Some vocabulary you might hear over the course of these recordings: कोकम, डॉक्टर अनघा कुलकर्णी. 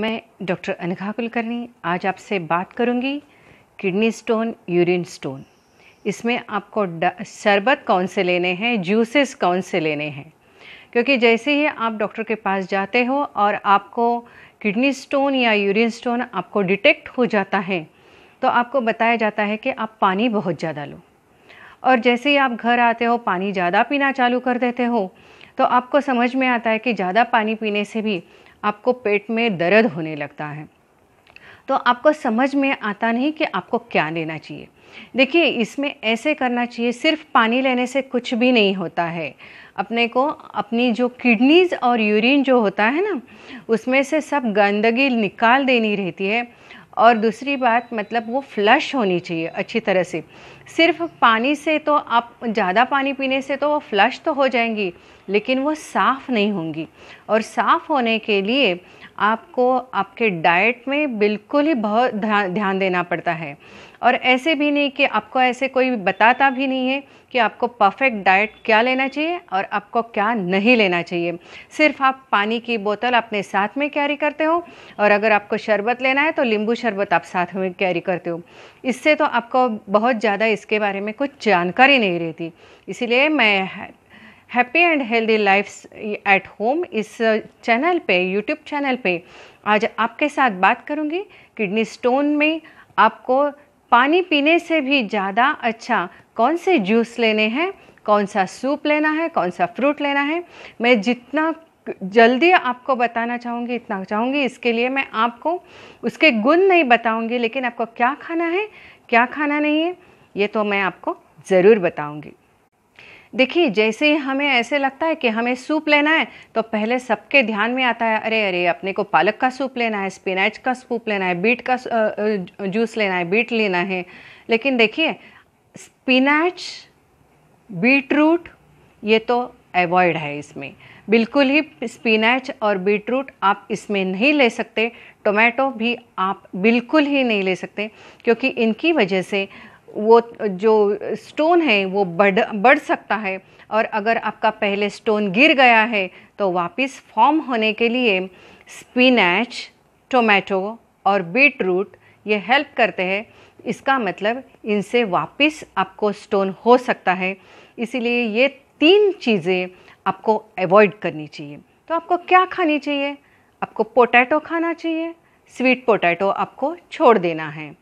मैं डॉक्टर अनघा कुलकर्णी आज आपसे बात करूंगी किडनी स्टोन, यूरिन स्टोन। इसमें आपको शरबत कौन से लेने हैं, जूसेस कौन से लेने हैं, क्योंकि जैसे ही आप डॉक्टर के पास जाते हो और आपको किडनी स्टोन या यूरिन स्टोन आपको डिटेक्ट हो जाता है तो आपको बताया जाता है कि आप पानी बहुत ज़्यादा लो, और जैसे ही आप घर आते हो पानी ज़्यादा पीना चालू कर देते हो तो आपको समझ में आता है कि ज़्यादा पानी पीने से भी आपको पेट में दर्द होने लगता है, तो आपको समझ में आता नहीं कि आपको क्या लेना चाहिए। देखिए, इसमें ऐसे करना चाहिए, सिर्फ पानी लेने से कुछ भी नहीं होता है। अपने को अपनी जो किडनीज़ और यूरिन जो होता है ना, उसमें से सब गंदगी निकाल देनी रहती है, और दूसरी बात मतलब वो फ्लश होनी चाहिए अच्छी तरह से। सिर्फ पानी से तो आप ज़्यादा पानी पीने से तो वो फ्लश तो हो जाएंगी, लेकिन वो साफ़ नहीं होंगी, और साफ़ होने के लिए आपको आपके डाइट में बिल्कुल ही बहुत ध्यान देना पड़ता है। और ऐसे भी नहीं कि आपको ऐसे कोई बताता भी नहीं है कि आपको परफेक्ट डाइट क्या लेना चाहिए और आपको क्या नहीं लेना चाहिए। सिर्फ आप पानी की बोतल अपने साथ में कैरी करते हो, और अगर आपको शरबत लेना है तो नींबू शरबत आप साथ में कैरी करते हो। इससे तो आपको बहुत ज़्यादा इसके बारे में कुछ जानकारी नहीं रहती। इसीलिए मैं happy and healthy life at home इस चैनल पे, यूट्यूब चैनल पे आज आपके साथ बात करूँगी। किडनी स्टोन में आपको पानी पीने से भी ज़्यादा अच्छा कौन से जूस लेने हैं, कौन सा सूप लेना है, कौन सा फ्रूट लेना है। मैं जितना जल्दी आपको बताना चाहूँगी इतना चाहूँगी। इसके लिए मैं आपको उसके गुण नहीं बताऊँगी, लेकिन आपको क्या खाना है क्या खाना नहीं है ये तो मैं आपको ज़रूर बताऊँगी। देखिए, जैसे ही हमें ऐसे लगता है कि हमें सूप लेना है तो पहले सबके ध्यान में आता है अरे अपने को पालक का सूप लेना है, स्पिनाच का सूप लेना है, बीट का जूस लेना है, बीट लेना है। लेकिन देखिए, स्पिनाच, बीटरूट ये तो अवॉइड है। इसमें बिल्कुल ही स्पिनाच और बीटरूट आप इसमें नहीं ले सकते। टोमेटो भी आप बिल्कुल ही नहीं ले सकते, क्योंकि इनकी वजह से वो जो स्टोन है वो बढ़ सकता है, और अगर आपका पहले स्टोन गिर गया है तो वापस फॉर्म होने के लिए स्पिनाच, टोमेटो और बीटरूट ये हेल्प करते हैं। इसका मतलब इनसे वापस आपको स्टोन हो सकता है, इसीलिए ये तीन चीज़ें आपको अवॉइड करनी चाहिए। तो आपको क्या खानी चाहिए? आपको पोटैटो खाना चाहिए, स्वीट पोटैटो आपको छोड़ देना है।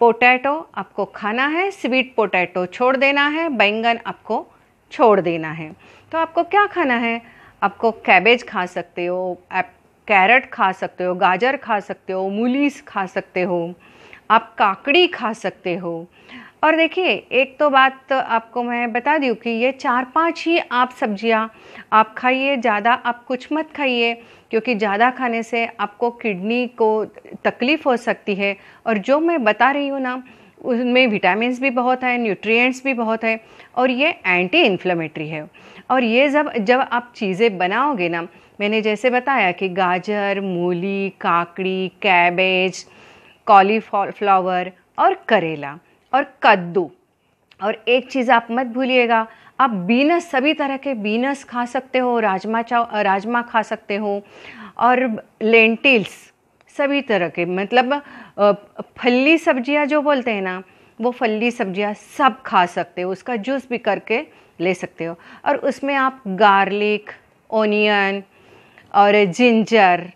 पोटैटो आपको खाना है, स्वीट पोटैटो छोड़ देना है, बैंगन आपको छोड़ देना है। तो आपको क्या खाना है? आपको कैबेज खा सकते हो, आप कैरेट खा सकते हो, गाजर खा सकते हो, मूलीस खा सकते हो, आप काकड़ी खा सकते हो। और देखिए, एक तो बात तो आपको मैं बता दूँ कि ये 4-5 ही आप सब्जियां आप खाइए, ज़्यादा आप कुछ मत खाइए, क्योंकि ज़्यादा खाने से आपको किडनी को तकलीफ़ हो सकती है। और जो मैं बता रही हूँ ना, उसमें विटामिन्स भी बहुत है, न्यूट्रिएंट्स भी बहुत है, और ये एंटी इन्फ्लेमेटरी है। और ये जब आप चीज़ें बनाओगे ना, मैंने जैसे बताया कि गाजर, मूली, काकड़ी, कैबेज, कॉलीफ्लावर और करेला और कद्दू। और एक चीज़ आप मत भूलिएगा, आप बीनस, सभी तरह के बीनस खा सकते हो, राजमा खा सकते हो, और लेंटिल्स, सभी तरह के मतलब फली सब्जियां जो बोलते हैं ना, वो फली सब्जियां सब खा सकते हो। उसका जूस भी करके ले सकते हो, और उसमें आप गार्लिक, ओनियन और जिंजर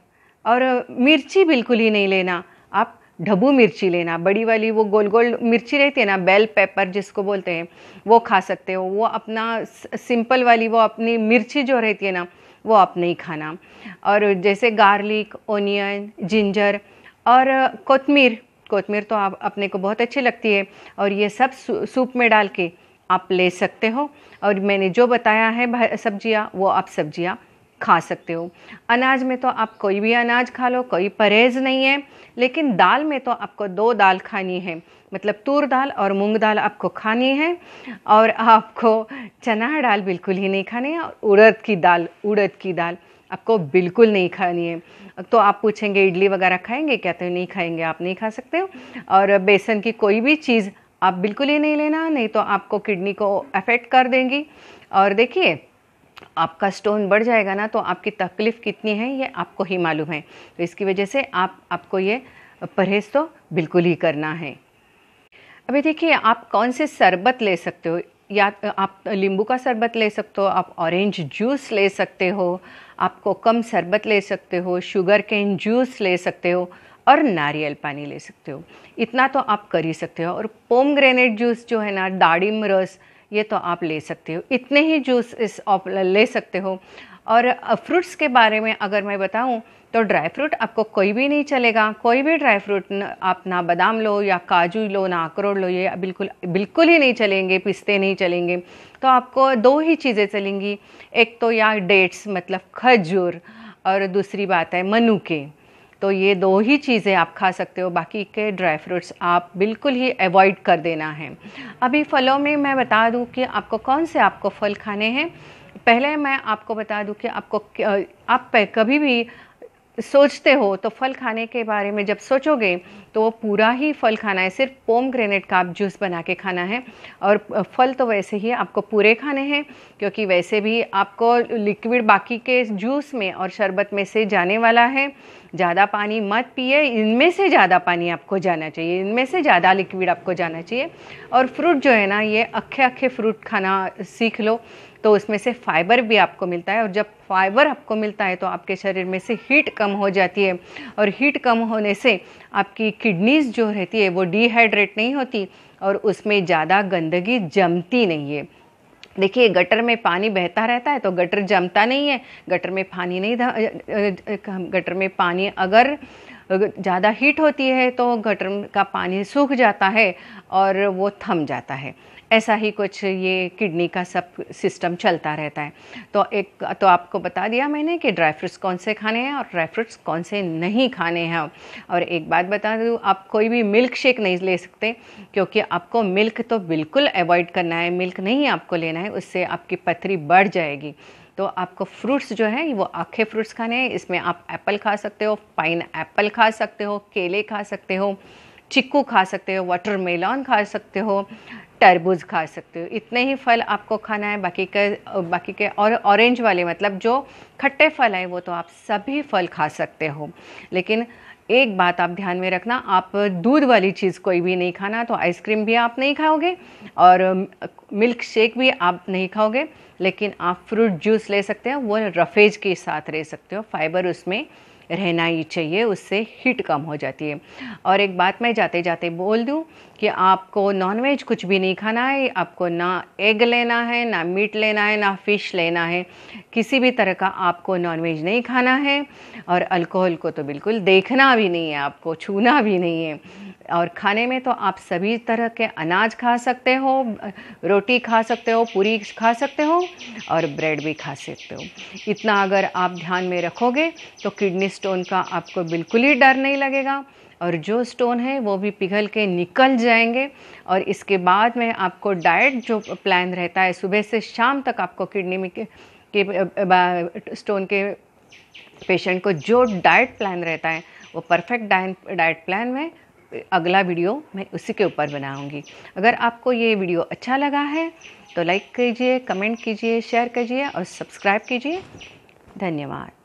और मिर्ची बिल्कुल ही नहीं लेना। आप ढब्बू मिर्ची लेना, बड़ी वाली वो गोल गोल मिर्ची रहती है ना, बेल पेपर जिसको बोलते हैं, वो खा सकते हो। वो अपना सिंपल वाली वो अपनी मिर्ची जो रहती है ना, वो आप नहीं खाना। और जैसे गार्लिक, ओनियन, जिंजर और कोतमीर तो आप अपने को बहुत अच्छी लगती है, और ये सब सूप में डाल के आप ले सकते हो। और मैंने जो बताया है सब्जियाँ, वो आप सब्जियाँ खा सकते हो। अनाज में तो आप कोई भी अनाज खा लो, कोई परहेज़ नहीं है। लेकिन दाल में तो आपको 2 दाल खानी है, मतलब तूर दाल और मूंग दाल आपको खानी है, और आपको चना दाल बिल्कुल ही नहीं खानी है, और उड़द की दाल आपको बिल्कुल नहीं खानी है। तो आप पूछेंगे इडली वगैरह खाएंगे क्या? तो नहीं खाएंगे, आप नहीं खा सकते हो। और बेसन की कोई भी चीज़ आप बिल्कुल ही नहीं लेना, नहीं तो आपको किडनी को अफेक्ट कर देंगी। और देखिए, आपका स्टोन बढ़ जाएगा ना तो आपकी तकलीफ़ कितनी है ये आपको ही मालूम है। तो इसकी वजह से आपको ये परहेज़ तो बिल्कुल ही करना है। अभी देखिए आप कौन से शरबत ले सकते हो, या आप नींबू का शरबत ले सकते हो, आप ऑरेंज जूस ले सकते हो, आप कोकम शरबत ले सकते हो, शुगर केन जूस ले सकते हो और नारियल पानी ले सकते हो। इतना तो आप कर ही सकते हो। और पोमग्रेनेट जूस जो है ना, दाड़िम रस, ये तो आप ले सकते हो। इतने ही जूस आप ले सकते हो। और फ्रूट्स के बारे में अगर मैं बताऊं तो ड्राई फ्रूट आपको कोई भी नहीं चलेगा, कोई भी ड्राई फ्रूट आप ना बादाम लो या काजू लो ना अखरोट लो, ये बिल्कुल ही नहीं चलेंगे, पिस्ते नहीं चलेंगे। तो आपको दो ही चीज़ें चलेंगी, एक तो या डेट्स मतलब खजूर और दूसरी बात है मनुके। तो ये दो ही चीज़ें आप खा सकते हो, बाकी के ड्राई फ्रूट्स आप बिल्कुल ही अवॉइड कर देना है। अभी फलों में मैं बता दूं कि आपको कौन से आपको फल खाने हैं। पहले मैं आपको बता दूं कि आप कभी भी सोचते हो तो फल खाने के बारे में जब सोचोगे तो वो पूरा ही फल खाना है, सिर्फ पोमग्रेनेट का आप जूस बना के खाना है। और फल तो वैसे ही आपको पूरे खाने हैं, क्योंकि वैसे भी आपको लिक्विड बाकी के जूस में और शरबत में से जाने वाला है। ज़्यादा पानी मत पिए, इनमें से ज़्यादा पानी आपको जाना चाहिए, इनमें से ज़्यादा लिक्विड आपको जाना चाहिए। और फ्रूट जो है ना, ये अक्खे अक्खे फ्रूट खाना सीख लो, तो उसमें से फाइबर भी आपको मिलता है। और जब फाइबर आपको मिलता है तो आपके शरीर में से हीट कम हो जाती है, और हीट कम होने से आपकी किडनीज़ जो रहती है वो डिहाइड्रेट नहीं होती और उसमें ज़्यादा गंदगी जमती नहीं है। देखिए गटर में पानी बहता रहता है तो गटर जमता नहीं है, गटर में पानी अगर ज़्यादा हीट होती है तो गटर का पानी सूख जाता है और वो थम जाता है। ऐसा ही कुछ ये किडनी का सब सिस्टम चलता रहता है। तो एक तो आपको बता दिया मैंने कि ड्राई फ्रूट्स कौन से खाने हैं और ड्राई फ्रूट्स कौन से नहीं खाने हैं। और एक बात बता दूँ, आप कोई भी मिल्क शेक नहीं ले सकते, क्योंकि आपको मिल्क तो बिल्कुल अवॉइड करना है, मिल्क नहीं आपको लेना है, उससे आपकी पथरी बढ़ जाएगी। तो आपको फ्रूट्स जो है वो आखे फ्रूट्स खाने हैं। इसमें आप एप्पल खा सकते हो, पाइन एप्पल खा सकते हो, केले खा सकते हो, चिक्कू खा सकते हो, वाटरमेलन खा सकते हो, तरबूज खा सकते हो। इतने ही फल आपको खाना है, बाकी के और ऑरेंज वाले मतलब जो खट्टे फल हैं वो तो आप सभी फल खा सकते हो। लेकिन एक बात आप ध्यान में रखना, आप दूध वाली चीज़ कोई भी नहीं खाना। तो आइसक्रीम भी आप नहीं खाओगे और मिल्क शेक भी आप नहीं खाओगे, लेकिन आप फ्रूट जूस ले सकते हो, वो रफेज के साथ ले सकते हो, फाइबर उसमें रहना ही चाहिए, उससे हीट कम हो जाती है। और एक बात मैं जाते जाते बोल दूं कि आपको नॉनवेज कुछ भी नहीं खाना है, आपको ना एग लेना है, ना मीट लेना है, ना फिश लेना है, किसी भी तरह का आपको नॉनवेज नहीं खाना है। और अल्कोहल को तो बिल्कुल देखना भी नहीं है, आपको छूना भी नहीं है। और खाने में तो आप सभी तरह के अनाज खा सकते हो, रोटी खा सकते हो, पूरी खा सकते हो और ब्रेड भी खा सकते हो। इतना अगर आप ध्यान में रखोगे तो किडनी स्टोन का आपको बिल्कुल ही डर नहीं लगेगा, और जो स्टोन है वो भी पिघल के निकल जाएंगे। और इसके बाद में आपको डाइट जो प्लान रहता है, सुबह से शाम तक आपको किडनी में के स्टोन के पेशेंट को जो डाइट प्लान रहता है वो परफेक्ट डाइट प्लान में अगला वीडियो मैं उसी के ऊपर बनाऊंगी। अगर आपको ये वीडियो अच्छा लगा है तो लाइक कीजिए, कमेंट कीजिए, शेयर कीजिए और सब्सक्राइब कीजिए। धन्यवाद।